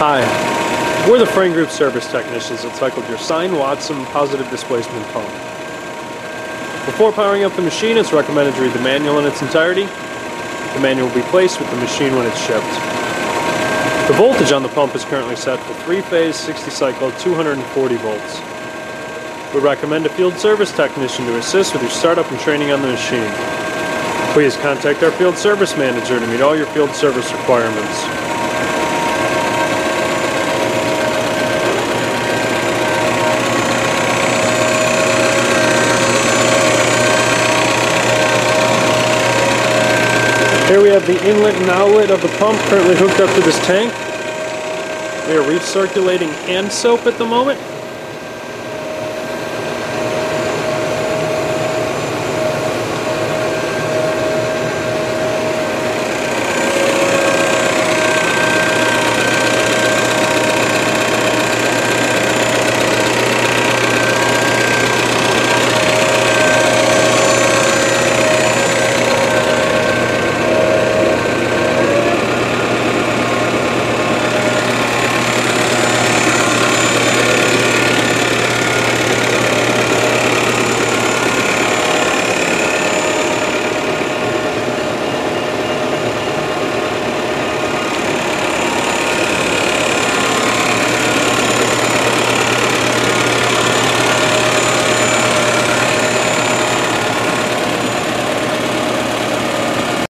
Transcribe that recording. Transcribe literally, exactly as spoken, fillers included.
Hi, we're the Frain Group service technicians that cycled your Sine Watson positive displacement pump. Before powering up the machine, it's recommended to read the manual in its entirety. The manual will be placed with the machine when it's shipped. The voltage on the pump is currently set for three phase, sixty cycle, two hundred forty volts. We recommend a field service technician to assist with your startup and training on the machine. Please contact our field service manager to meet all your field service requirements. Here we have the inlet and outlet of the pump currently hooked up to this tank. We are recirculating hand soap at the moment.